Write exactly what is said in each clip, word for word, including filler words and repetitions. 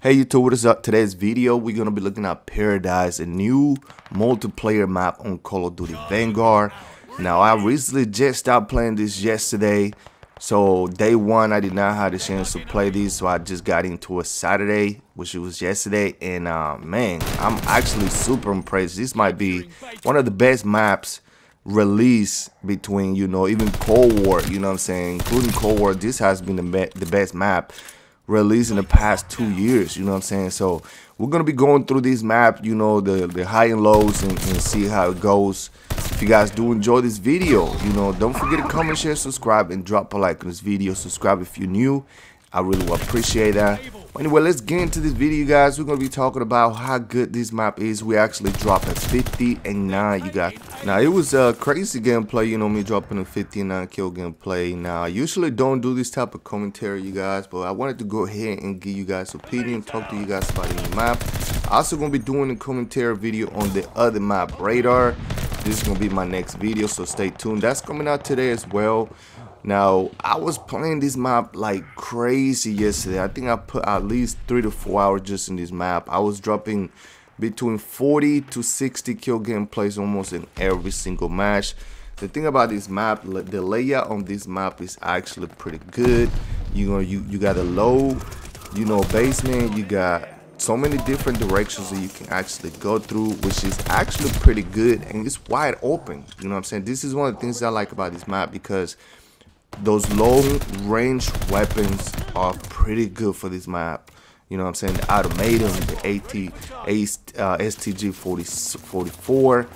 Hey YouTube, what is up? Today's video we're gonna be looking at Paradise, a new multiplayer map on Call of Duty Vanguard. Now I recently just stopped playing this yesterday, so day one I did not have the chance to play this, so I just got into a Saturday, which it was yesterday, and uh, man, I'm actually super impressed. This might be one of the best maps released between, you know, even Cold War, you know what I'm saying, including Cold War. This has been the, be the best map released in the past two years, you know what I'm saying. So we're gonna be going through this map, you know, the the high and lows, and, and see how it goes. If you guys do enjoy this video, you know, don't forget to comment, share, subscribe, and drop a like on this video. Subscribe if you're new, I really will appreciate that. Anyway, let's get into this video, guys. We're gonna be talking about how good this map is. We actually dropped at fifty and nine, you guys. Now it was a crazy gameplay, you know, me dropping a fifty-nine kill gameplay. Now I usually don't do this type of commentary, you guys, but I wanted to go ahead and give you guys opinion, talk to you guys about the map. I also gonna be doing a commentary video on the other map, Radar. This is gonna be my next video, so stay tuned. That's coming out today as well. Now I was playing this map like crazy yesterday. I think I put at least three to four hours just in this map. I was dropping between forty to sixty kill gameplays almost in every single match. The thing about this map, the layout on this map is actually pretty good. You know, you you got a low, you know, basement. You got so many different directions that you can actually go through, which is actually pretty good, and it's wide open. You know what I'm saying? This is one of the things I like about this map, because those long range weapons are pretty good for this map. You know what I'm saying? The Automaton, the AT, uh, S T G forty-four,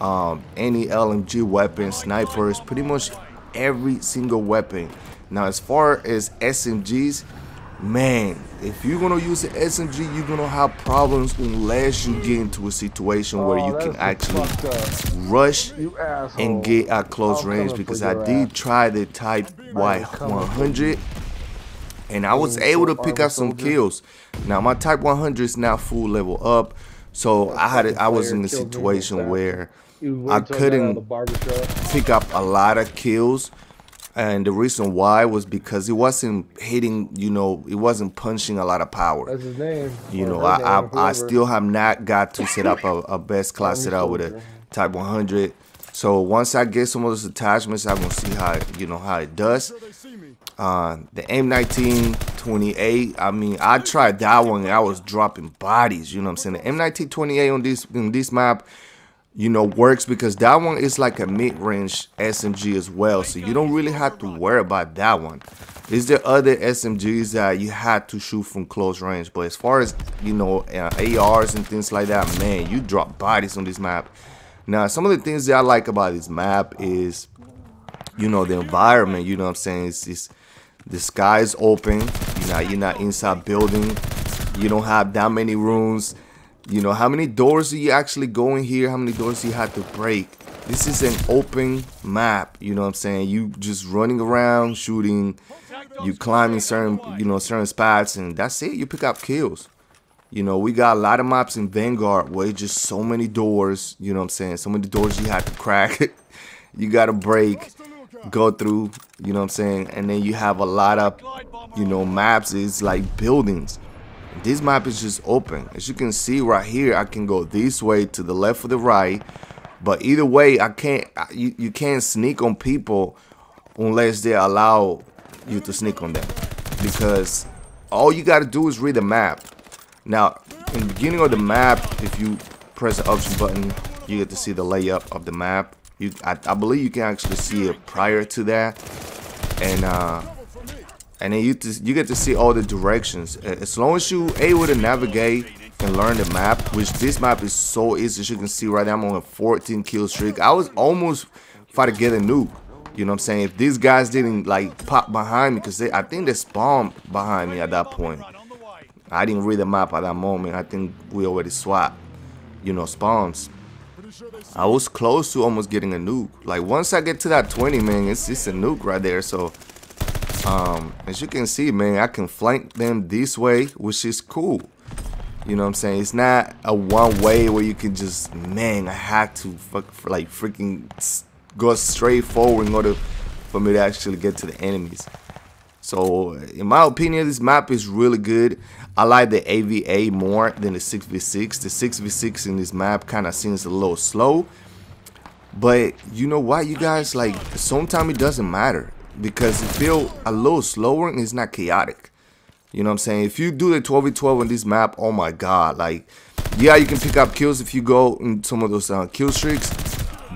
um, any L M G weapon, snipers, pretty much every single weapon. Now, as far as S M Gs, man, if you're gonna use an S M G, you're gonna have problems unless you get into a situation where oh, you can actually rush and get at close I'll range. Because I did ass. try the Type one hundred, and I was able to pick up some kills. Now my Type one hundred is now full level up, so I had a, I was in a situation where I couldn't pick up a lot of kills. And the reason why was because it wasn't hitting, you know, it wasn't punching a lot of power. That's his name. You know, I, I I still have not got to set up a, a best class set up with a Type one hundred. So once I get some of those attachments, I'm gonna see how, you know, how it does. Uh, the M nineteen twenty-eight. I mean, I tried that one and I was dropping bodies. You know what I'm saying? The M nineteen twenty-eight on this in this map, you know, works because that one is like a mid-range S M G as well, so you don't really have to worry about that one. Is there other S M Gs that you had to shoot from close range, but as far as, you know, uh, A Rs and things like that, man, you drop bodies on this map. Now some of the things that I like about this map is, you know, the environment. You know what I'm saying? It's, it's the sky is open. You know, you're not inside building. You don't have that many rooms. You know, how many doors do you actually go in here? How many doors do you have to break? This is an open map, you know what I'm saying? You just running around, shooting, you climbing certain, you know, certain spots, and that's it. You pick up kills. You know, we got a lot of maps in Vanguard where it's just so many doors, you know what I'm saying? So many doors you have to crack. You got to break, go through, you know what I'm saying? And then you have a lot of, you know, maps. It's like buildings. This map is just open. As you can see right here, I can go this way, to the left or the right, but either way I can't, you, you can't sneak on people unless they allow you to sneak on them, because all you got to do is read the map. Now in the beginning of the map, if you press the option button, you get to see the layout of the map. You, I, I believe you can actually see it prior to that, and uh And then you, you get to see all the directions. As long as you're able to navigate and learn the map, which this map is so easy. As you can see right now, I'm on a fourteen kill streak. I was almost about to get a nuke. You know what I'm saying? If these guys didn't like pop behind me, because I think they spawned behind me at that point. I didn't read the map at that moment. I think we already swapped, you know, spawns. I was close to almost getting a nuke. Like once I get to that twenty, man, it's, it's a nuke right there. So Um, as you can see, man, I can flank them this way, which is cool. You know what I'm saying? It's not a one way where you can just, man, I had to fuck, like freaking go straight forward in order for me to actually get to the enemies. So in my opinion, this map is really good. I like the A V A more than the six v six. The six v six in this map kind of seems a little slow. But you know what, you guys, like, sometimes it doesn't matter, because it feels a little slower and it's not chaotic. You know what I'm saying? If you do the twelve v twelve on this map, oh my god, like, yeah, you can pick up kills if you go in some of those uh, kill streaks,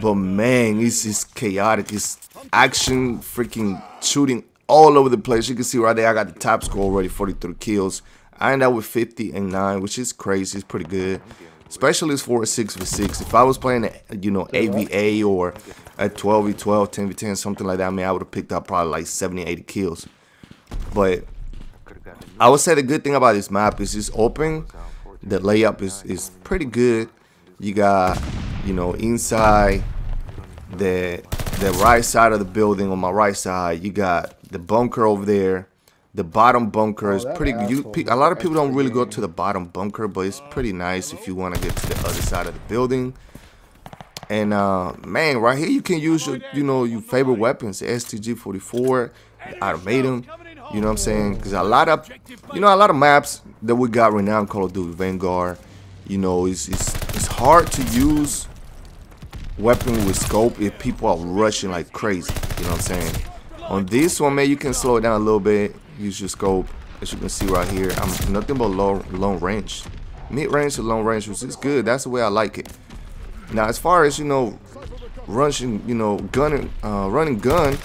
but man, it's, it's chaotic. It's action, freaking shooting all over the place. You can see right there, I got the top score already, forty-three kills. I ended up with fifty and nine, which is crazy. It's pretty good. Especially for a six v six. If I was playing a, you know, A V A or a twelve v twelve, ten v ten, something like that, I mean, I would have picked up probably like seventy, eighty kills. But I would say the good thing about this map is it's open. The layup is, is pretty good. You got, you know, inside the, the right side of the building, on my right side, you got the bunker over there. The bottom bunker oh, is pretty good. A lot of people don't really go to the bottom bunker, but it's pretty nice if you want to get to the other side of the building. And uh, man, right here you can use your, you know, your favorite weapons, the S T G forty-four, the Automaton. You know what I'm saying? Because a lot of, you know, a lot of maps that we got right now in Call of Duty Vanguard, you know, it's it's, it's hard to use weapon with scope if people are rushing like crazy. You know what I'm saying? On this one, man, you can slow it down a little bit. Use your scope. As you can see right here, I'm nothing but low, long range, mid range to long range, which is good. That's the way I like it. Now, as far as, you know, rushing, you know, gunning, uh, running gun,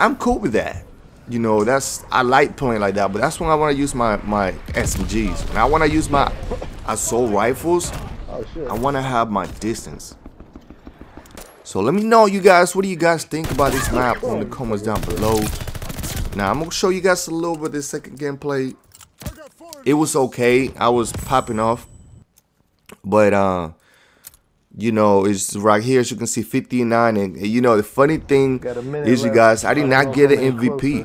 I'm cool with that. You know, that's, I like playing like that. But that's when I want to use my my S M Gs. When I want to use my assault rifles, I want to have my distance. So let me know, you guys, what do you guys think about this map in the comments down below. Now, I'm going to show you guys a little bit of this second gameplay. It was okay. I was popping off. But, uh, you know, it's right here. As you can see, fifty-nine. And, you know, the funny thing is, you guys, I did not get an M V P.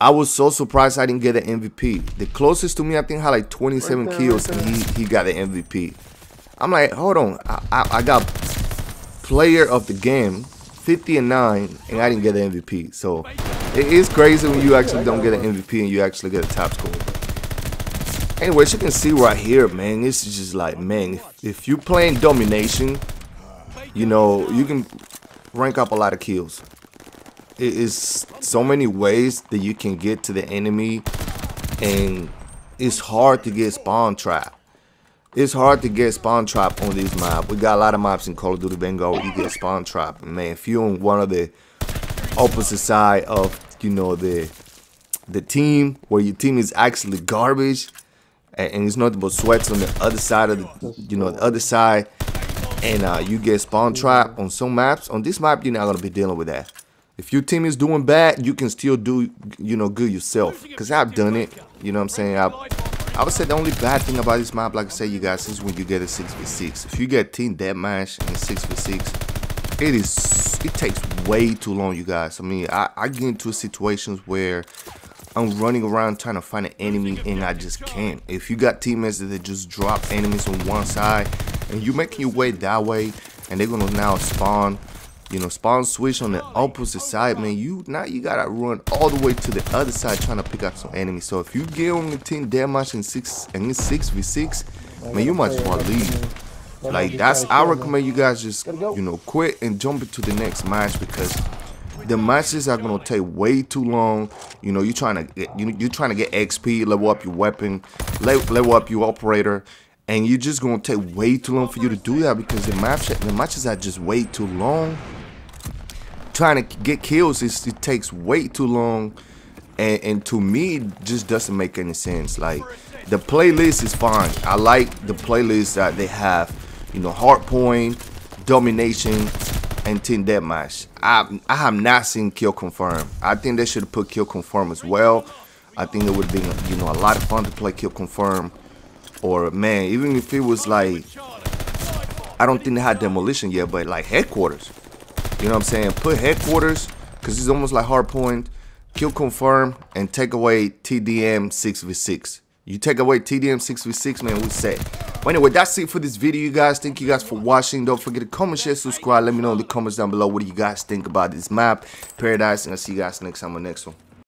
I was so surprised I didn't get an M V P. The closest to me, I think, had like twenty-seven kills. And he, he got an M V P. I'm like, hold on. I, I, I got player of the game, fifty and nine, and I didn't get an M V P. So it is crazy when you actually don't get an M V P and you actually get a top score. Anyways, you can see right here, man, this is just like, man, if, if you're playing domination, you know, you can rank up a lot of kills. It is so many ways that you can get to the enemy, and it's hard to get spawn trapped. It's hard to get spawn trap on this map. We got a lot of maps in Call of Duty Vanguard where you get spawn trap. Man, if you're on one of the opposite side of, you know, the the team, where your team is actually garbage, and, and it's nothing but sweats on the other side of the, you know, the other side, and uh, you get spawn trap on some maps. On this map, you're not gonna be dealing with that. If your team is doing bad, you can still do, you know, good yourself. Cause I've done it. You know what I'm saying? I've, I would say the only bad thing about this map, like I said, you guys, is when you get a six v six. If you get team deathmatch and six v six, it is it takes way too long, you guys. I mean, I, I get into situations where I'm running around trying to find an enemy and I just can't. If you got teammates that just drop enemies on one side and you're making your way that way, and they're gonna now spawn, you know, spawn switch on the opposite side, man, you now you gotta run all the way to the other side trying to pick up some enemies. So if you get on the team deathmatch and six and it's six v six, man, you might as well leave. Like, that's, I recommend you guys just, you know, quit and jump into the next match, because the matches are gonna take way too long. You know, you're trying to get, you know, you're trying to get X P, level up your weapon, level up your operator. And you're just gonna take way too long for you to do that, because the match the matches are just way too long. Trying to get kills, is, it takes way too long, and, and to me, it just doesn't make any sense. Like, the playlist is fine. I like the playlist that they have, you know, hardpoint, domination, and team deathmatch. I I have not seen kill confirm. I think they should put kill confirm as well. I think it would be, you know, a lot of fun to play kill confirm. Or, man, even if it was like, I don't think they had demolition yet, but like headquarters. You know what I'm saying? Put headquarters, because it's almost like hardpoint, kill confirm, and take away T D M six v six. You take away T D M six v six, man, we set. But anyway, that's it for this video, you guys. Thank you guys for watching. Don't forget to comment, share, subscribe. Let me know in the comments down below what do you guys think about this map, Paradise, and I'll see you guys next time on the next one.